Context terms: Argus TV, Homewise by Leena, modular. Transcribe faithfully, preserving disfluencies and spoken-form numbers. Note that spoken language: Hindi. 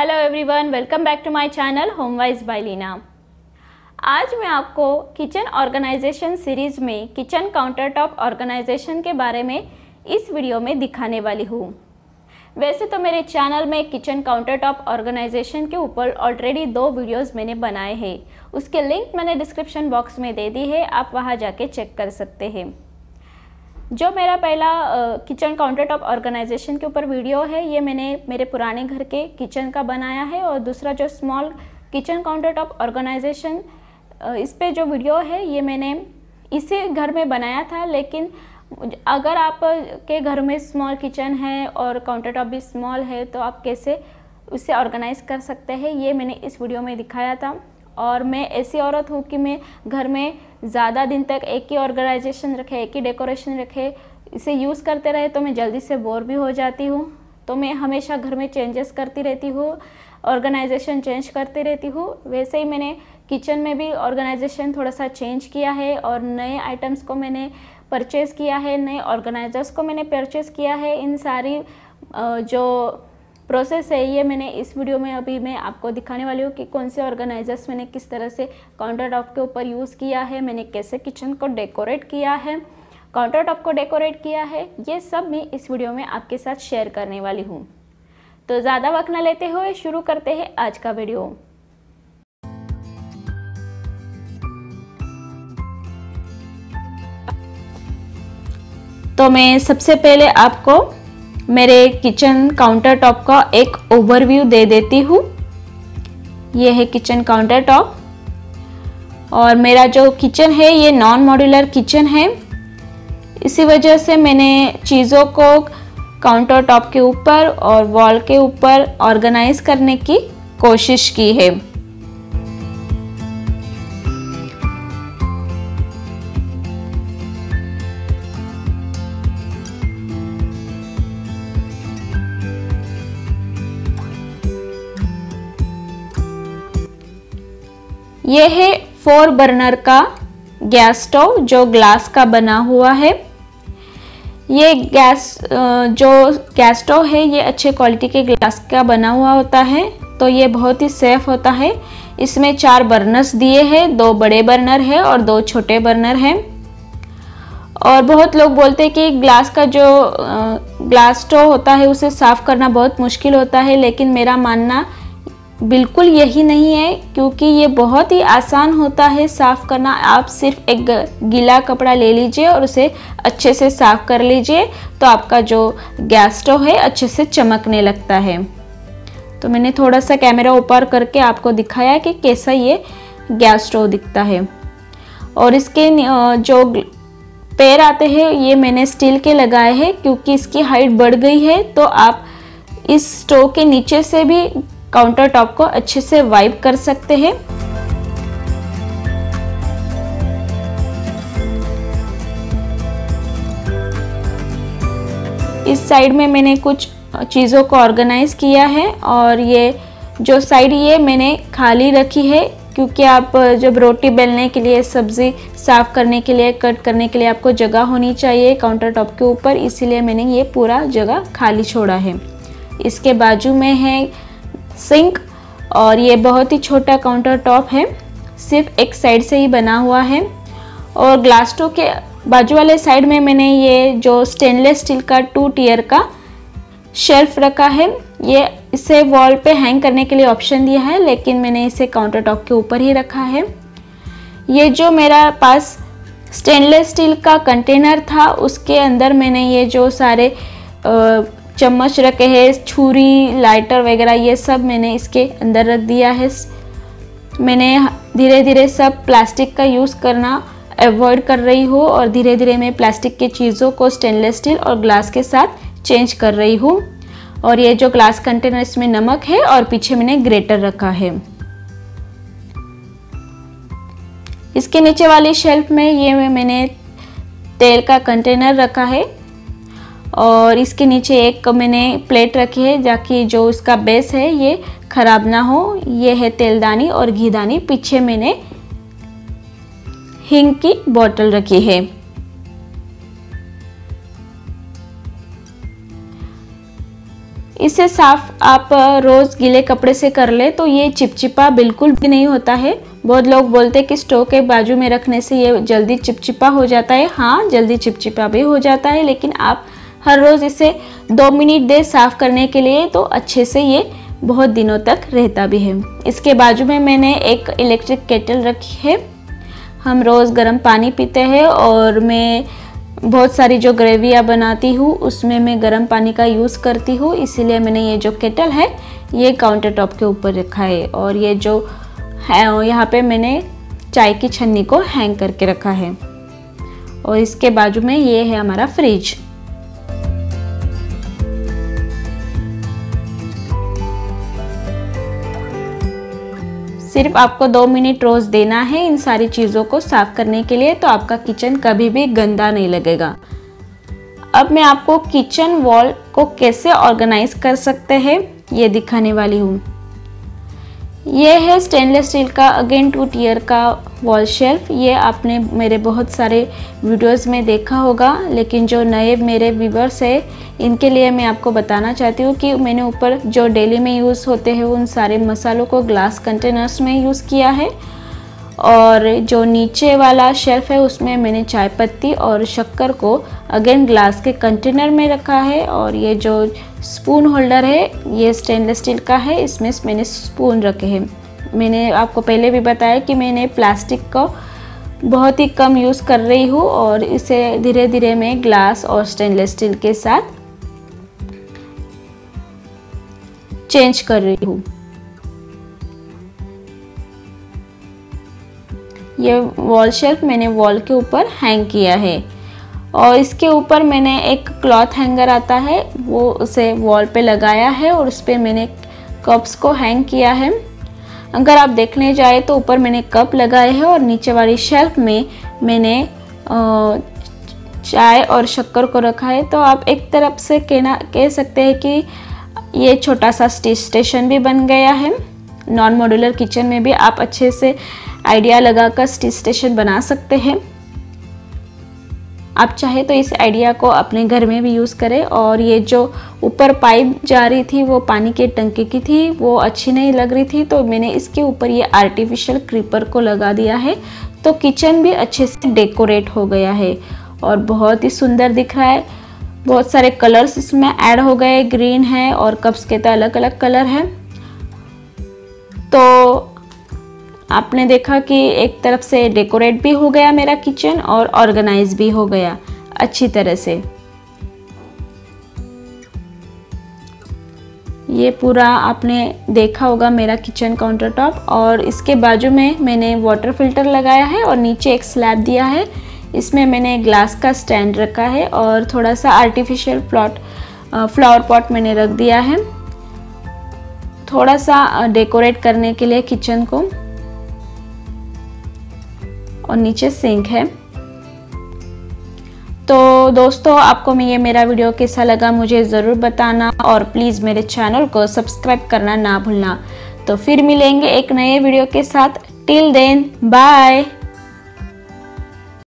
Hello everyone, welcome back to my channel Homewise by Leena. आज मैं आपको किचन ऑर्गेनाइजेशन सीरीज़ में किचन काउंटरटॉप ऑर्गेनाइजेशन के बारे में इस वीडियो में दिखाने वाली हूँ। वैसे तो मेरे चैनल में किचन काउंटरटॉप ऑर्गेनाइजेशन के ऊपर ऑलरेडी दो वीडियोस मैंने बनाए हैं, उसके लिंक मैंने डिस्क्रिप्शन बॉक्स में दे दी है, आप वहाँ जाके चेक कर सकते हैं। जो मेरा पहला किचन काउंटरटॉप ऑर्गेनाइजेशन के ऊपर वीडियो है, ये मैंने मेरे पुराने घर के किचन का बनाया है, और दूसरा जो स्मॉल किचन काउंटरटॉप ऑर्गेनाइजेशन इस पे जो वीडियो है ये मैंने इसी घर में बनाया था। लेकिन अगर आप के घर में स्मॉल किचन है और काउंटरटॉप भी स्मॉल है तो आप कैसे उसे ऑर्गेनाइज़ कर सकते हैं, ये मैंने इस वीडियो में दिखाया था। और मैं ऐसी औरत हूँ कि मैं घर में ज़्यादा दिन तक एक ही ऑर्गेनाइजेशन रखे, एक ही डेकोरेशन रखे, इसे यूज़ करते रहे तो मैं जल्दी से बोर भी हो जाती हूँ। तो मैं हमेशा घर में चेंजेस करती रहती हूँ, ऑर्गेनाइजेशन चेंज करती रहती हूँ। वैसे ही मैंने किचन में भी ऑर्गेनाइजेशन थोड़ा सा चेंज किया है, और नए आइटम्स को मैंने परचेज़ किया है, नए ऑर्गेनाइजर्स को मैंने परचेज़ किया है। इन सारी जो प्रोसेस है ये मैंने इस वीडियो में अभी मैं आपको दिखाने वाली हूँ कि कौन से ऑर्गेनाइजर्स मैंने किस तरह से काउंटरटॉप के ऊपर यूज़ किया है, मैंने कैसे किचन को डेकोरेट किया है, काउंटरटॉप को डेकोरेट किया है, ये सब मैं इस वीडियो में आपके साथ शेयर करने वाली हूँ। तो ज़्यादा वक्त न लेते हुए शुरू करते हैं आज का वीडियो। तो मैं सबसे पहले आपको मेरे किचन काउंटरटॉप का एक ओवरव्यू दे देती हूँ। ये है किचन काउंटरटॉप, और मेरा जो किचन है ये नॉन मॉड्यूलर किचन है, इसी वजह से मैंने चीज़ों को काउंटरटॉप के ऊपर और वॉल के ऊपर ऑर्गेनाइज करने की कोशिश की है। यह है फोर बर्नर का गैस स्टोव जो ग्लास का बना हुआ है। ये गैस जो गैस स्टोव है ये अच्छे क्वालिटी के ग्लास का बना हुआ होता है, तो ये बहुत ही सेफ होता है। इसमें चार बर्नर्स दिए हैं, दो बड़े बर्नर है और दो छोटे बर्नर हैं। और बहुत लोग बोलते हैं कि ग्लास का जो ग्लास स्टोव होता है उसे साफ़ करना बहुत मुश्किल होता है, लेकिन मेरा मानना बिल्कुल यही नहीं है, क्योंकि ये बहुत ही आसान होता है साफ़ करना। आप सिर्फ एक गीला कपड़ा ले लीजिए और उसे अच्छे से साफ़ कर लीजिए, तो आपका जो गैस स्टोव है अच्छे से चमकने लगता है। तो मैंने थोड़ा सा कैमरा ऊपर करके आपको दिखाया कि कैसा ये गैस स्टोव दिखता है। और इसके जो पैर आते हैं ये मैंने स्टील के लगाए हैं, क्योंकि इसकी हाइट बढ़ गई है, तो आप इस स्टोव के नीचे से भी काउंटर टॉप को अच्छे से वाइप कर सकते हैं। इस साइड में मैंने कुछ चीज़ों को ऑर्गेनाइज किया है, और ये जो साइड ये मैंने खाली रखी है, क्योंकि आप जब रोटी बेलने के लिए, सब्ज़ी साफ़ करने के लिए, कट करने के लिए आपको जगह होनी चाहिए काउंटर टॉप के ऊपर, इसीलिए मैंने ये पूरा जगह खाली छोड़ा है। इसके बाजू में है सिंक, और ये बहुत ही छोटा काउंटर टॉप है, सिर्फ एक साइड से ही बना हुआ है। और ग्लास स्टोव के बाजू वाले साइड में मैंने ये जो स्टेनलेस स्टील का टू टियर का शेल्फ रखा है, ये इसे वॉल पे हैंग करने के लिए ऑप्शन दिया है, लेकिन मैंने इसे काउंटर टॉप के ऊपर ही रखा है। ये जो मेरा पास स्टेनलेस स्टील का कंटेनर था उसके अंदर मैंने ये जो सारे आ, चम्मच रखे हैं, छुरी, लाइटर वगैरह ये सब मैंने इसके अंदर रख दिया है। मैंने धीरे धीरे सब प्लास्टिक का यूज़ करना अवॉइड कर रही हूँ, और धीरे धीरे मैं प्लास्टिक की चीज़ों को स्टेनलेस स्टील और ग्लास के साथ चेंज कर रही हूँ। और ये जो ग्लास कंटेनर इसमें नमक है, और पीछे मैंने ग्रेटर रखा है। इसके नीचे वाली शेल्फ में ये में मैंने तेल का कंटेनर रखा है, और इसके नीचे एक मैंने प्लेट रखी है ताकि जो इसका बेस है ये खराब ना हो। ये है तेलदानी और घीदानी, पीछे मैंने हींग की बोतल रखी है। इसे साफ आप रोज़ गीले कपड़े से कर ले तो ये चिपचिपा बिल्कुल भी नहीं होता है। बहुत लोग बोलते हैं कि स्टोव के बाजू में रखने से ये जल्दी चिपचिपा हो जाता है। हाँ, जल्दी चिपचिपा भी हो जाता है, लेकिन आप हर रोज़ इसे दो मिनट दे साफ़ करने के लिए तो अच्छे से ये बहुत दिनों तक रहता भी है। इसके बाजू में मैंने एक इलेक्ट्रिक केटल रखी है। हम रोज़ गर्म पानी पीते हैं और मैं बहुत सारी जो ग्रेवियाँ बनाती हूँ उसमें मैं गर्म पानी का यूज़ करती हूँ, इसीलिए मैंने ये जो केटल है ये काउंटर टॉप के ऊपर रखा है। और ये जो है यहाँ पे मैंने चाय की छन्नी को हैंग करके रखा है। और इसके बाजू में ये है हमारा फ्रिज। सिर्फ आपको दो मिनट रोज़ देना है इन सारी चीज़ों को साफ़ करने के लिए, तो आपका किचन कभी भी गंदा नहीं लगेगा। अब मैं आपको किचन वॉल को कैसे ऑर्गेनाइज कर सकते हैं ये दिखाने वाली हूँ। ये है स्टेनलेस स्टील का अगेन टू टियर का वॉल शेल्फ। ये आपने मेरे बहुत सारे वीडियोस में देखा होगा, लेकिन जो नए मेरे व्यूवर्स है इनके लिए मैं आपको बताना चाहती हूँ कि मैंने ऊपर जो डेली में यूज़ होते हैं उन सारे मसालों को ग्लास कंटेनर्स में यूज़ किया है। और जो नीचे वाला शेल्फ़ है उसमें मैंने चाय पत्ती और शक्कर को अगेन ग्लास के कंटेनर में रखा है। और ये जो स्पून होल्डर है ये स्टेनलेस स्टील का है, इसमें मैंने स्पून रखे हैं। मैंने आपको पहले भी बताया कि मैंने प्लास्टिक को बहुत ही कम यूज़ कर रही हूँ और इसे धीरे धीरे मैं ग्लास और स्टेनलेस स्टील के साथ चेंज कर रही हूँ। ये वॉल शेल्फ मैंने वॉल के ऊपर हैंग किया है और इसके ऊपर मैंने एक क्लॉथ हैंगर आता है वो उसे वॉल पे लगाया है और उस पर मैंने कप्स को हैंग किया है। अगर आप देखने जाए तो ऊपर मैंने कप लगाए हैं और नीचे वाली शेल्फ में मैंने चाय और शक्कर को रखा है। तो आप एक तरफ से कहना कह सकते हैं कि ये छोटा सा स्टेशन भी बन गया है। नॉन मॉड्यूलर किचन में भी आप अच्छे से आइडिया लगाकर स्टेशन बना सकते हैं। आप चाहे तो इस आइडिया को अपने घर में भी यूज़ करें। और ये जो ऊपर पाइप जा रही थी वो पानी के टंकी की थी, वो अच्छी नहीं लग रही थी तो मैंने इसके ऊपर ये आर्टिफिशियल क्रीपर को लगा दिया है। तो किचन भी अच्छे से डेकोरेट हो गया है और बहुत ही सुंदर दिख रहा है। बहुत सारे कलर्स इसमें ऐड हो गए, ग्रीन है और कप्स के तो अलग अलग कलर है। तो आपने देखा कि एक तरफ से डेकोरेट भी हो गया मेरा किचन और ऑर्गेनाइज भी हो गया अच्छी तरह से। ये पूरा आपने देखा होगा मेरा किचन काउंटर टॉप। और इसके बाजू में मैंने वाटर फिल्टर लगाया है और नीचे एक स्लैब दिया है। इसमें मैंने ग्लास का स्टैंड रखा है और थोड़ा सा आर्टिफिशियल प्लॉट फ्लावर पॉट मैंने रख दिया है थोड़ा सा डेकोरेट करने के लिए किचन को। और नीचे सिंक है। तो दोस्तों आपको ये मेरा वीडियो कैसा लगा मुझे ज़रूर बताना और प्लीज़ मेरे चैनल को सब्सक्राइब करना ना भूलना। तो फिर मिलेंगे एक नए वीडियो के साथ। Till then bye.